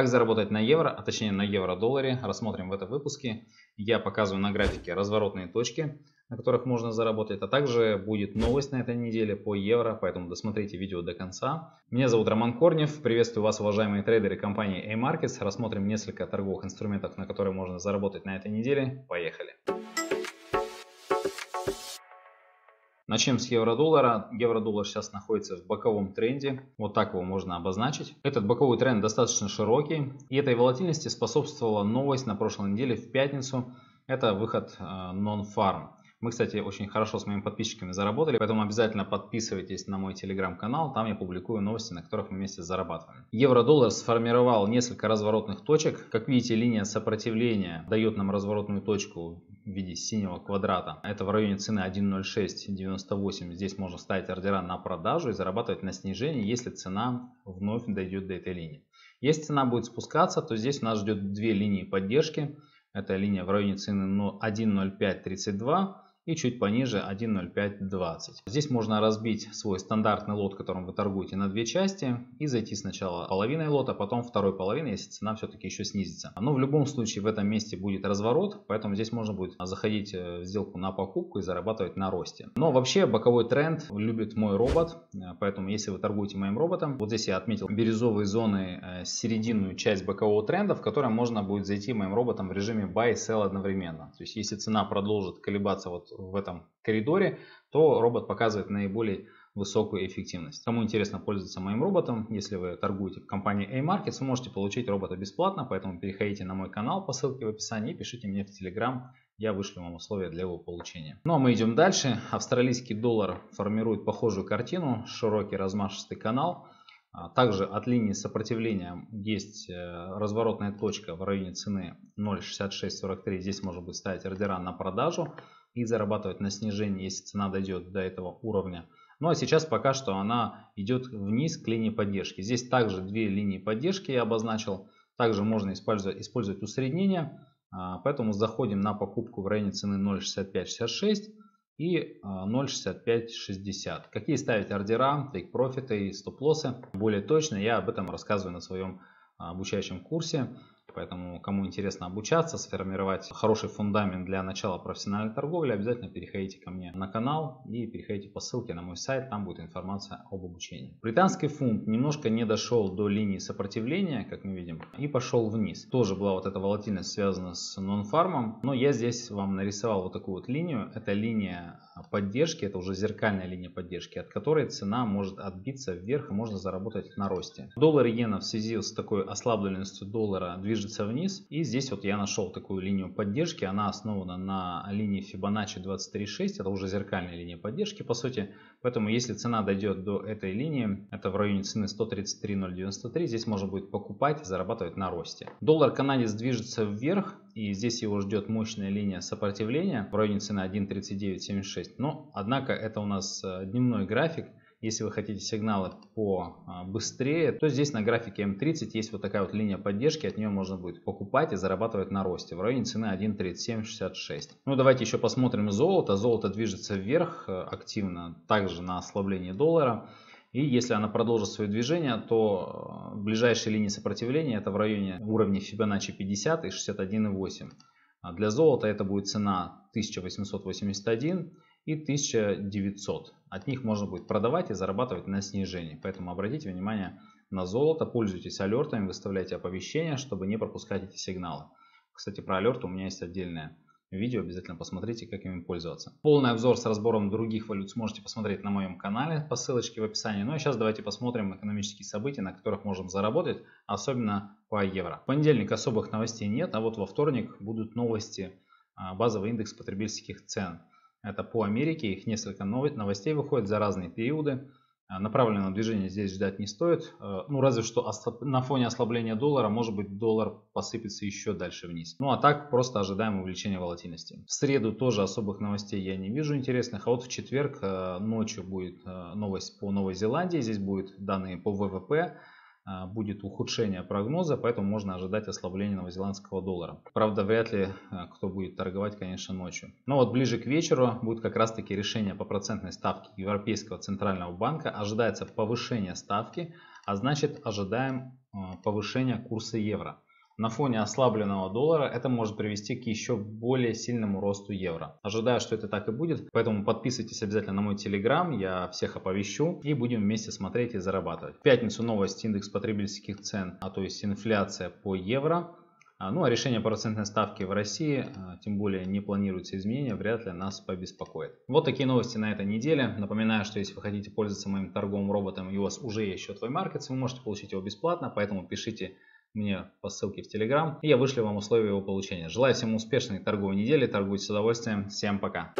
Как заработать на евро, а точнее на евро-долларе, рассмотрим в этом выпуске. Я показываю на графике разворотные точки, на которых можно заработать, а также будет новость на этой неделе по евро, поэтому досмотрите видео до конца. Меня зовут Роман Корнев, приветствую вас, уважаемые трейдеры компании AMarkets. Рассмотрим несколько торговых инструментов, на которые можно заработать на этой неделе. Поехали! Начнем с евро-доллара. Евро-доллар сейчас находится в боковом тренде. Вот так его можно обозначить. Этот боковой тренд достаточно широкий. И этой волатильности способствовала новость на прошлой неделе в пятницу. Это выход non фарм. Мы, кстати, очень хорошо с моими подписчиками заработали, поэтому обязательно подписывайтесь на мой телеграм-канал, там я публикую новости, на которых мы вместе зарабатываем. Евро-доллар сформировал несколько разворотных точек. Как видите, линия сопротивления дает нам разворотную точку в виде синего квадрата. Это в районе цены 1.0698. Здесь можно ставить ордера на продажу и зарабатывать на снижение, если цена вновь дойдет до этой линии. Если цена будет спускаться, то здесь нас ждет две линии поддержки. Это линия в районе цены 1.0532. И чуть пониже 1.0520. Здесь можно разбить свой стандартный лот, которым вы торгуете, на две части и зайти сначала половиной лота, потом второй половиной, если цена все-таки еще снизится. Но в любом случае в этом месте будет разворот, поэтому здесь можно будет заходить в сделку на покупку и зарабатывать на росте. Но вообще боковой тренд любит мой робот, поэтому если вы торгуете моим роботом, вот здесь я отметил бирюзовые зоны, серединную часть бокового тренда, в которой можно будет зайти моим роботом в режиме buy и sell одновременно. То есть если цена продолжит колебаться вот в этом коридоре, то робот показывает наиболее высокую эффективность. Кому интересно пользоваться моим роботом, если вы торгуете в компании AMarkets, вы можете получить робота бесплатно, поэтому переходите на мой канал по ссылке в описании и пишите мне в Telegram, я вышлю вам условия для его получения. Ну а мы идем дальше. Австралийский доллар формирует похожую картину, широкий размашистый канал. Также от линии сопротивления есть разворотная точка в районе цены 0.6643. Здесь можно будет ставить ордера на продажу и зарабатывать на снижении, если цена дойдет до этого уровня. Ну а сейчас пока что она идет вниз к линии поддержки. Здесь также две линии поддержки я обозначил. Также можно использовать усреднение. Поэтому заходим на покупку в районе цены 0.6566 и 0.6560. Какие ставить ордера, тейк-профиты и стоп-лоссы, более точно я об этом рассказываю на своем обучающем курсе. Поэтому, кому интересно обучаться, сформировать хороший фундамент для начала профессиональной торговли, обязательно переходите ко мне на канал и переходите по ссылке на мой сайт, там будет информация об обучении. Британский фунт немножко не дошел до линии сопротивления, как мы видим, и пошел вниз. Тоже была вот эта волатильность связана с нон-фармом, но я здесь вам нарисовал вот такую вот линию. Это линия поддержки, это уже зеркальная линия поддержки, от которой цена может отбиться вверх и можно заработать на росте. Доллар и иена в связи с такой ослабленностью доллара движется вниз, и здесь вот я нашел такую линию поддержки. Она основана на линии Fibonacci 23.6, это уже зеркальная линия поддержки по сути, поэтому если цена дойдет до этой линии, это в районе цены 133.093, здесь можно будет покупать и зарабатывать на росте. Доллар-канадец движется вверх, и здесь его ждет мощная линия сопротивления в районе цены 1.3976, но однако это у нас дневной график. Если вы хотите сигналы побыстрее, то здесь на графике М30 есть вот такая вот линия поддержки. От нее можно будет покупать и зарабатывать на росте в районе цены 1.3766. Ну давайте еще посмотрим золото. Золото движется вверх активно, также на ослабление доллара. И если она продолжит свое движение, то ближайшие линии сопротивления это в районе уровня Fibonacci 50 и 61.8. Для золота это будет цена 1881. И 1900. От них можно будет продавать и зарабатывать на снижении. Поэтому обратите внимание на золото, пользуйтесь алертами, выставляйте оповещения, чтобы не пропускать эти сигналы. Кстати, про алерты у меня есть отдельное видео, обязательно посмотрите, как ими пользоваться. Полный обзор с разбором других валют сможете посмотреть на моем канале по ссылочке в описании. Ну а сейчас давайте посмотрим экономические события, на которых можем заработать, особенно по евро. В понедельник особых новостей нет, а вот во вторник будут новости, базовый индекс потребительских цен. Это по Америке, их несколько новостей выходит за разные периоды. Направленного движения здесь ждать не стоит. Ну разве что на фоне ослабления доллара, может быть, доллар посыпется еще дальше вниз. Ну а так просто ожидаем увеличения волатильности. В среду тоже особых новостей я не вижу интересных. А вот в четверг ночью будет новость по Новой Зеландии. Здесь будут данные по ВВП. Будет ухудшение прогноза, поэтому можно ожидать ослабления новозеландского доллара. Правда, вряд ли кто будет торговать, конечно, ночью. Но вот ближе к вечеру будет как раз-таки решение по процентной ставке Европейского центрального банка. Ожидается повышение ставки, а значит ожидаем повышения курса евро. На фоне ослабленного доллара это может привести к еще более сильному росту евро. Ожидаю, что это так и будет, поэтому подписывайтесь обязательно на мой телеграм, я всех оповещу и будем вместе смотреть и зарабатывать. В пятницу новость индекс потребительских цен, то есть инфляция по евро. Ну а решение по процентной ставке в России, тем более не планируются изменения, вряд ли нас побеспокоит. Вот такие новости на этой неделе. Напоминаю, что если вы хотите пользоваться моим торговым роботом и у вас уже есть счет в AMarkets, вы можете получить его бесплатно, поэтому пишите мне по ссылке в Telegram, и я вышлю вам условия его получения. Желаю всем успешной торговой недели, торгуйте с удовольствием, всем пока!